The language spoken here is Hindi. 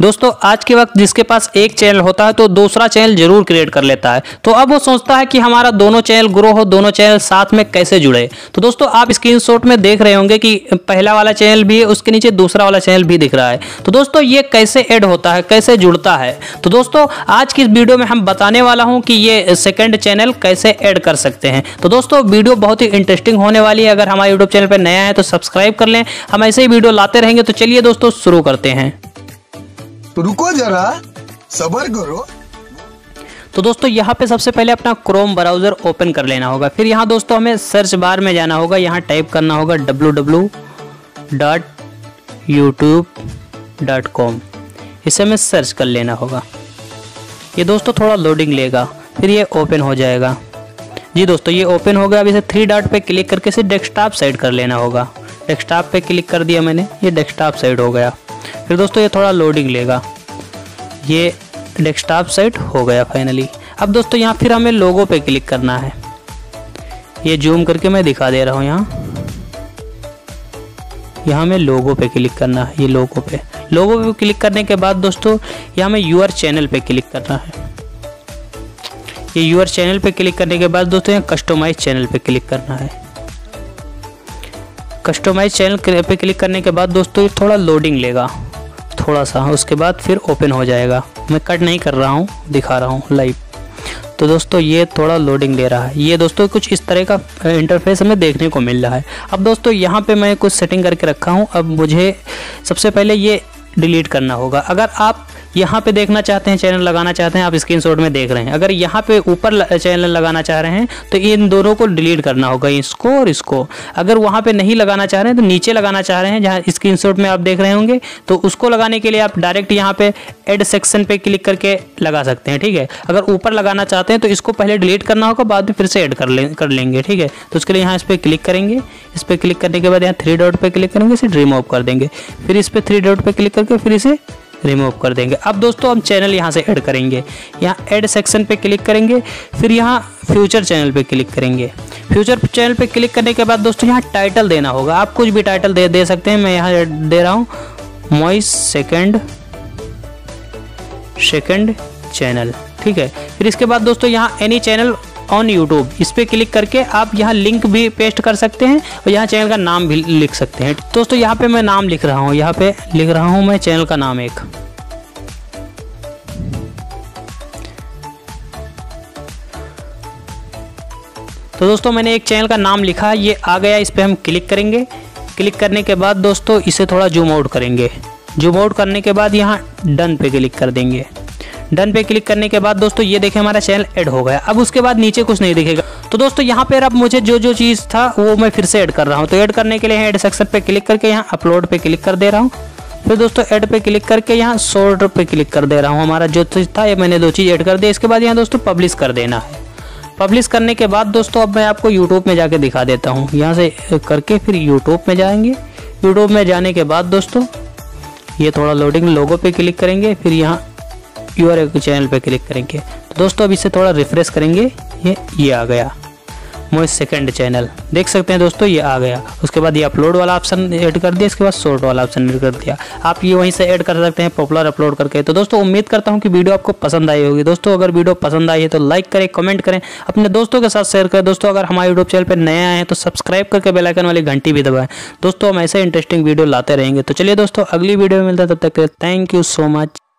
दोस्तों आज के वक्त जिसके पास एक चैनल होता है तो दूसरा चैनल जरूर क्रिएट कर लेता है, तो अब वो सोचता है कि हमारा दोनों चैनल ग्रो हो, दोनों चैनल साथ में कैसे जुड़े। तो दोस्तों आप स्क्रीनशॉट में देख रहे होंगे कि पहला वाला चैनल भी है, उसके नीचे दूसरा वाला चैनल भी दिख रहा है। तो दोस्तों ये कैसे ऐड होता है, कैसे जुड़ता है, तो दोस्तों आज की इस वीडियो में हम बताने वाला हूं कि ये सेकंड चैनल कैसे ऐड कर सकते हैं। तो दोस्तों वीडियो बहुत ही इंटरेस्टिंग होने वाली है। अगर हमारे यूट्यूब चैनल पर नया है तो सब्सक्राइब कर लें, हम ऐसे ही वीडियो लाते रहेंगे। तो चलिए दोस्तों शुरू करते हैं। तो रुको जरा, सब्र करो। तो दोस्तों यहाँ पे सबसे पहले अपना क्रोम ब्राउजर ओपन कर लेना होगा। फिर यहाँ दोस्तों हमें सर्च बार में जाना होगा, यहाँ टाइप करना होगा www.youtube.com, इसे हमें सर्च कर लेना होगा। ये दोस्तों थोड़ा लोडिंग लेगा, फिर ये ओपन हो जाएगा। जी दोस्तों ये ओपन हो गया। अब इसे 3 डॉट पे क्लिक करके इसे डेस्कटॉप साइड कर लेना होगा। डेस्कटॉप पे क्लिक कर दिया मैंने, ये डेस्कटॉप साइड हो गया। फिर दोस्तों ये थोड़ा लोडिंग लेगा, ये डेस्कटॉप साइड हो गया फाइनली। अब दोस्तों यहाँ फिर हमें लोगो पे क्लिक करना है। ये जूम करके मैं दिखा दे रहा हूँ, यहाँ हमें लोगो पे क्लिक करना है। ये लोगो पे क्लिक करने के बाद दोस्तों यहाँ हमें यूअर चैनल पे क्लिक करना है। ये यूअर चैनल पे क्लिक करने के बाद दोस्तों यहाँ कस्टमाइज चैनल पे क्लिक करना है। कस्टमाइज चैनल पे क्लिक करने के बाद दोस्तों ये थोड़ा लोडिंग लेगा थोड़ा सा, उसके बाद फिर ओपन हो जाएगा। मैं कट नहीं कर रहा हूँ, दिखा रहा हूँ लाइव। तो दोस्तों ये थोड़ा लोडिंग ले रहा है। ये दोस्तों कुछ इस तरह का इंटरफेस हमें देखने को मिल रहा है। अब दोस्तों यहाँ पे मैं कुछ सेटिंग करके रखा हूँ। अब मुझे सबसे पहले ये डिलीट करना होगा। अगर आप यहाँ पे देखना चाहते हैं, चैनल लगाना चाहते हैं, आप स्क्रीनशॉट में देख रहे हैं, अगर यहाँ पे ऊपर चैनल लगाना चाह रहे हैं तो इन दोनों को डिलीट करना होगा, इसको और इसको। अगर वहाँ पे नहीं लगाना चाह रहे हैं तो नीचे लगाना चाह रहे हैं, जहाँ स्क्रीनशॉट में आप देख रहे होंगे, तो उसको लगाने के लिए आप डायरेक्ट यहाँ पे एड सेक्शन पे क्लिक करके लगा सकते हैं। ठीक है, अगर ऊपर लगाना चाहते हैं तो इसको पहले डिलीट करना होगा, बाद में फिर से एड कर लेंगे। ठीक है, तो उसके लिए यहाँ इस पर क्लिक करेंगे। इस पर क्लिक करने के बाद यहाँ 3 डॉट पर क्लिक करेंगे, इसे रिमूव कर देंगे। फिर इस पर 3 डॉट पर क्लिक करके फिर इसे रिमूव कर देंगे। अब दोस्तों हम चैनल यहाँ से ऐड करेंगे। यहाँ ऐड सेक्शन पे क्लिक करेंगे, फिर यहाँ फ्यूचर चैनल पे क्लिक करेंगे। फ्यूचर चैनल पे क्लिक करने के बाद दोस्तों यहाँ टाइटल देना होगा। आप कुछ भी टाइटल दे सकते हैं। मैं यहाँ दे रहा हूँ माय सेकंड चैनल। ठीक है, फिर इसके बाद दोस्तों यहाँ एनी चैनल ऑन यूट्यूब, इस पर क्लिक करके आप यहाँ लिंक भी पेस्ट कर सकते हैं और यहाँ चैनल का नाम भी लिख सकते हैं। दोस्तों यहाँ पे मैं नाम लिख रहा हूँ, यहाँ पे लिख रहा हूँ मैं चैनल का नाम एक, तो दोस्तों मैंने एक चैनल का नाम लिखा, ये आ गया। इस पर हम क्लिक करेंगे। क्लिक करने के बाद दोस्तों इसे थोड़ा जूम आउट करेंगे। जूम आउट करने के बाद यहाँ डन पे क्लिक कर देंगे। डन पे क्लिक करने के बाद दोस्तों ये देखें हमारा चैनल ऐड हो गया। अब उसके बाद नीचे कुछ नहीं दिखेगा। तो दोस्तों यहाँ पर अब मुझे जो चीज़ था वो मैं फिर से ऐड कर रहा हूँ। तो ऐड करने के लिए ऐड सेक्शन पे क्लिक करके यहाँ अपलोड पे क्लिक कर दे रहा हूँ। फिर दोस्तों ऐड पे क्लिक करके यहाँ शॉर्ट पे क्लिक कर दे रहा हूँ। हमारा जो चीज़ था ये मैंने 2 चीज़ ऐड कर दी। इसके बाद यहाँ दोस्तों पब्लिश कर देना है। पब्लिश करने के बाद दोस्तों अब मैं आपको यूट्यूब में जाके दिखा देता हूँ। यहाँ से करके फिर यूट्यूब में जाएंगे। यूट्यूब में जाने के बाद दोस्तों ये थोड़ा लोडिंग, लोगो पे क्लिक करेंगे, फिर यहाँ यूआरएल चैनल पे क्लिक करेंगे। तो दोस्तों अब इसे थोड़ा रिफ्रेश करेंगे, ये आ गया मोर सेकंड चैनल, देख सकते हैं दोस्तों ये आ गया। उसके बाद ये अपलोड वाला ऑप्शन ऐड कर दिया, इसके बाद शॉर्ट वाला ऑप्शन ऐड कर दिया। आप ये वहीं से ऐड कर सकते हैं पॉपुलर अपलोड करके। तो दोस्तों उम्मीद करता हूँ कि वीडियो आपको पसंद आई होगी। दोस्तों अगर वीडियो पसंद आई है तो लाइक करें, कमेंट करें, अपने दोस्तों के साथ शेयर करें। दोस्तों अगर हमारे यूट्यूब चैनल पर नया है तो सब्सक्राइब करके बेल आइकन वाली घंटी भी दबाएं। दोस्तों हम ऐसे इंटरेस्टिंग वीडियो लाते रहेंगे। तो चलिए दोस्तों अगली वीडियो में मिलते हैं, तब तक थैंक यू सो मच।